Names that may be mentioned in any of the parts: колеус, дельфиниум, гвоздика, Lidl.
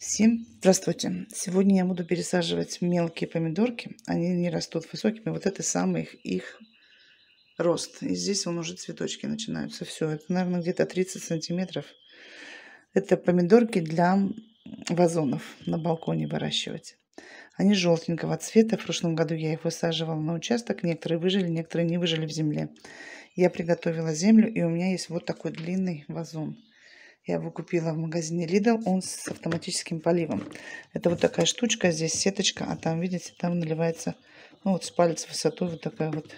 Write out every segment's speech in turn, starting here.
Всем здравствуйте! Сегодня я буду пересаживать мелкие помидорки. Они не растут высокими. Вот это самый их рост. И здесь вон уже цветочки начинаются. Все, это, наверное, где-то 30 сантиметров. Это помидорки для вазонов на балконе выращивать. Они желтенького цвета. В прошлом году я их высаживала на участок. Некоторые выжили, некоторые не выжили в земле. Я приготовила землю, и у меня есть вот такой длинный вазон. Я его купила в магазине Lidl, он с автоматическим поливом. Это вот такая штучка, здесь сеточка, а там, видите, там наливается, ну вот с палец высотой вот такая вот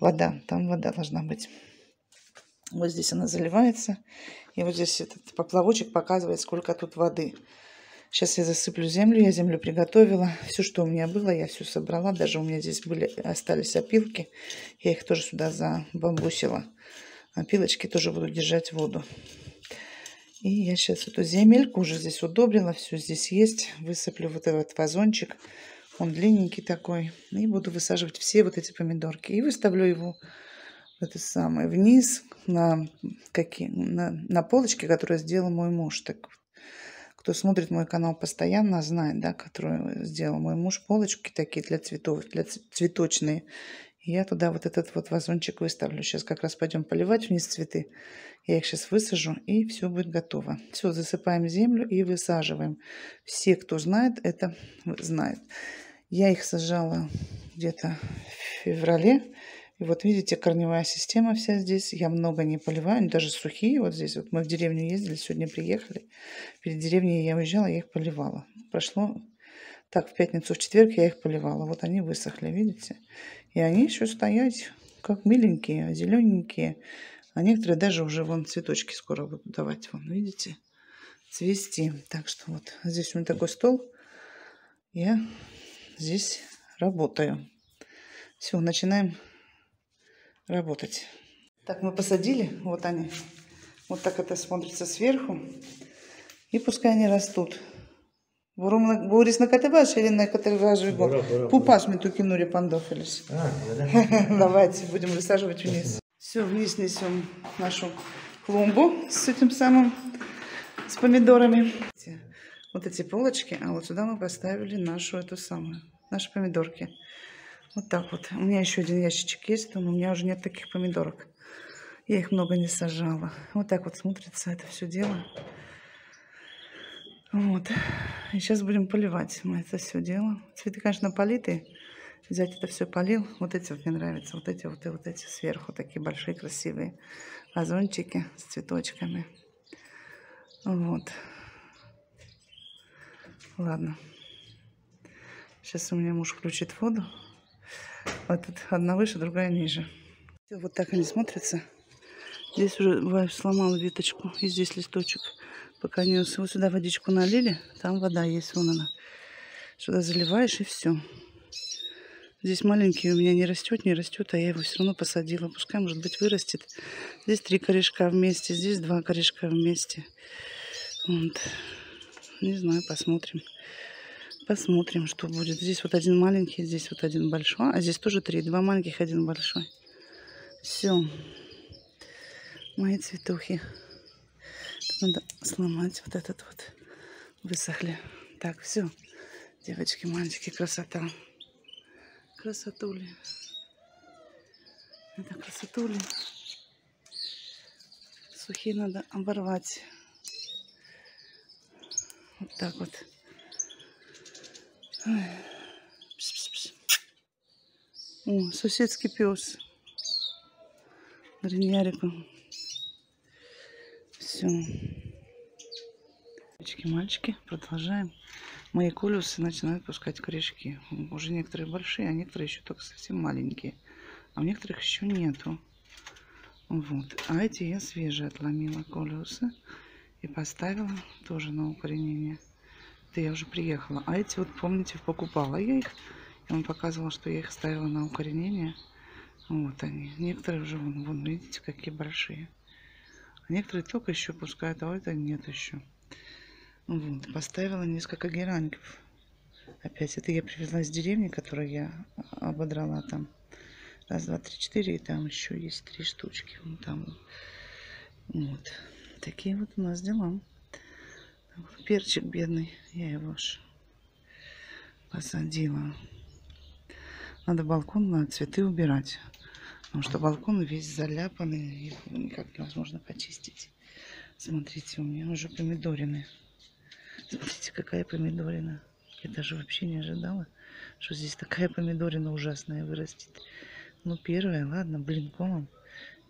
вода. Там вода должна быть. Вот здесь она заливается. И вот здесь этот поплавочек показывает, сколько тут воды. Сейчас я засыплю землю, я землю приготовила. Все, что у меня было, я все собрала. Даже у меня здесь остались опилки. Я их тоже сюда забамбусила. Опилочки тоже будут держать воду. И я сейчас эту земельку уже здесь удобрила, все здесь есть. Высыплю вот этот вазончик, он длинненький такой. И буду высаживать все вот эти помидорки. И выставлю его это самое, вниз на полочке, которую сделал мой муж. Так, кто смотрит мой канал постоянно, знает, да, которую сделал мой муж. Полочки такие для цветов, для цветочные. Я туда вот этот вот вазончик выставлю. Сейчас как раз пойдем поливать вниз цветы. Я их сейчас высажу, и все будет готово. Все, засыпаем землю и высаживаем. Все, кто знает, это знает. Я их сажала где-то в феврале. И вот видите, корневая система вся здесь. Я много не поливаю, даже сухие. Вот здесь вот мы в деревню ездили, сегодня приехали. Перед деревней я уезжала, я их поливала. Прошло... Так, в пятницу, в четверг я их поливала. Вот они высохли, видите? И они еще стоят как миленькие, зелененькие. А некоторые даже уже вон цветочки скоро будут давать. Вон, видите? Цвести. Так что вот здесь у меня такой стол. Я здесь работаю. Все, начинаем работать. Так, мы посадили. Вот они. Вот так это смотрится сверху. И пускай они растут. Борис накатываешь или накатываешь его? Пупаш мы туки нури пандофились. Давайте будем высаживать вниз. Все, вниз несем нашу клумбу с этим самым, с помидорами. Вот эти полочки, а вот сюда мы поставили нашу эту самую, наши помидорки. Вот так вот. У меня еще один ящичек есть, но у меня уже нет таких помидорок. Я их много не сажала. Вот так вот смотрится это все дело. Вот. И сейчас будем поливать мы это все дело. Цветы, конечно, политые. Взять это все полил. Вот эти вот мне нравятся. Вот эти вот и вот эти сверху. Такие большие красивые вазончики с цветочками. Вот. Ладно. Сейчас у меня муж включит воду. Вот тут одна выше, другая ниже. Вот так они смотрятся. Здесь уже сломала веточку. И здесь листочек. Пока не вот сюда водичку налили, там вода есть, вон она. Сюда заливаешь и все. Здесь маленький у меня не растет, а я его все равно посадила. Пускай, может быть, вырастет. Здесь 3 корешка вместе, здесь 2 корешка вместе. Вот. Не знаю, посмотрим. Посмотрим, что будет. Здесь вот один маленький, здесь вот один большой. А здесь тоже 3, 2 маленьких, 1 большой. Все. Мои цветухи. Надо сломать вот этот вот. Высохли. Так, все. Девочки, мальчики, красота. Красотули. Это красотули. Сухие надо оборвать. Вот так вот. Пш -пш -пш. О, соседский пес. Гриньярику. Все. Мальчики, продолжаем. Мои колеусы начинают пускать корешки. Уже некоторые большие, а некоторые еще только совсем маленькие. А у некоторых еще нету. Вот. А эти я свежие отломила колеусы и поставила тоже на укоренение. Да я уже приехала. А эти вот, помните, покупала я их. Я вам показывала, что я их ставила на укоренение. Вот они. Некоторые уже, вон видите, какие большие. А некоторые только еще пускают, а это нет еще. Вот, поставила несколько гераньков. Опять это я привезла из деревни, которую я ободрала там. 1, 2, 3, 4. И там еще есть 3 штучки. Вон там. Вот. Такие вот у нас дела. Перчик бедный, я его уж посадила. Надо балкон, надо цветы убирать, потому что балкон весь заляпанный, его никак невозможно почистить. Смотрите, у меня уже помидорины. Смотрите, какая помидорина. Я даже вообще не ожидала, что здесь такая помидорина ужасная вырастет. Ну, первая, ладно, блин, комом.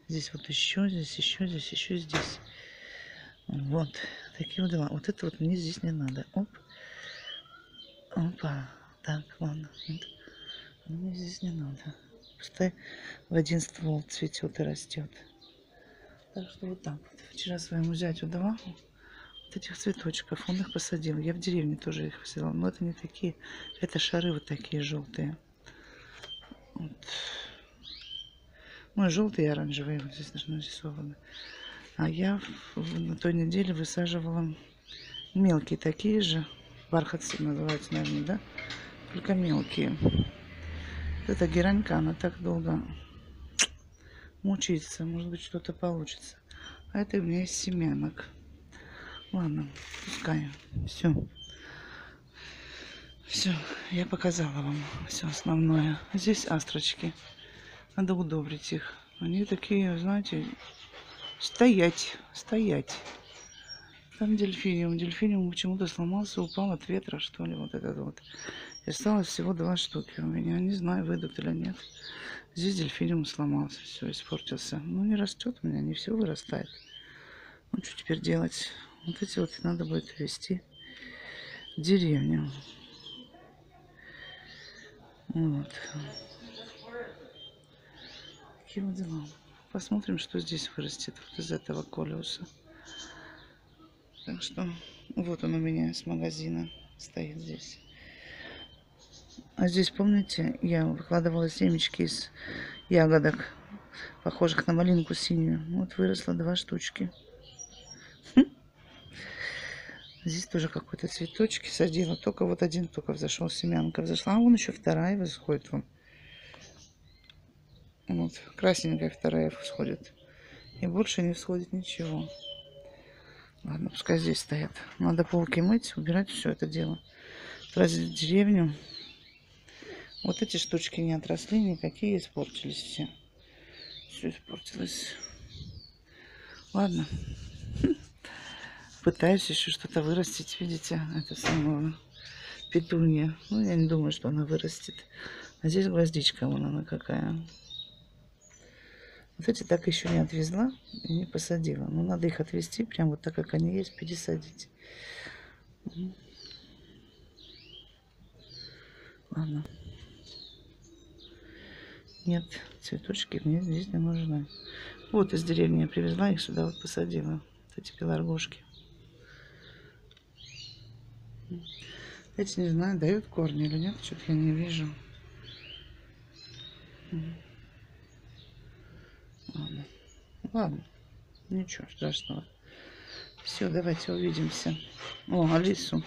Здесь вот еще, здесь еще, здесь еще, здесь. Вот. Такие вот дела. Вот это вот мне здесь не надо. Оп. Опа. Так, ладно. Нет. Мне здесь не надо. Пускай в один ствол цветет и растет. Так что вот так вот. Вчера своему зятю давала вот этих цветочков. Он их посадил. Я в деревне тоже их посадила. Но это не такие. Это шары вот такие желтые. Вот. Ну, желтые и оранжевые вот здесь даже нарисованы. А я на той неделе высаживала мелкие такие же. Бархатцы называются, наверное, да? Только мелкие. Вот эта геранька, она так долго мучается. Может быть, что-то получится. А это у меня из семянок. Ладно, пускай. Все. Все, я показала вам все основное. Здесь астрочки. Надо удобрить их. Они такие, знаете... Стоять, стоять. Там дельфиниум. Дельфиниум почему-то сломался, упал от ветра, что ли, вот этот вот. И осталось всего 2 штуки у меня. Не знаю, выйдут или нет. Здесь дельфиниум сломался, все, испортился. Ну, не растет у меня, не все вырастает. Ну, что теперь делать? Вот эти вот надо будет везти в деревню. Вот. Такие вот дела. Посмотрим, что здесь вырастет вот из этого колеуса. Так что вот он у меня с магазина стоит здесь. А здесь, помните, я выкладывала семечки из ягодок, похожих на малинку синюю. Вот выросло 2 штучки. Здесь тоже какой-то цветочки садила. Только вот один только взошел, семянка взошла. А вон еще вторая восходит вон. Вот, красненькая вторая всходит. И больше не всходит ничего. Ладно, пускай здесь стоят. Надо полки мыть, убирать все это дело. Отразить в деревню. Вот эти штучки не отросли никакие, испортились все. Все испортилось. Ладно. Пытаюсь еще что-то вырастить, видите? Это самого петуния. Ну, я не думаю, что она вырастет. А здесь гвоздичка, вон она какая. Вот эти так еще не отвезла и не посадила. Но надо их отвезти, прям вот так, как они есть, пересадить. Ладно. Нет, цветочки мне здесь не нужны. Вот из деревни я привезла их сюда, вот посадила. Вот эти пеларгошки. Эти, не знаю, дают корни или нет, что-то я не вижу. Ладно. Ладно, ничего страшного. Все, давайте увидимся. О, Алису.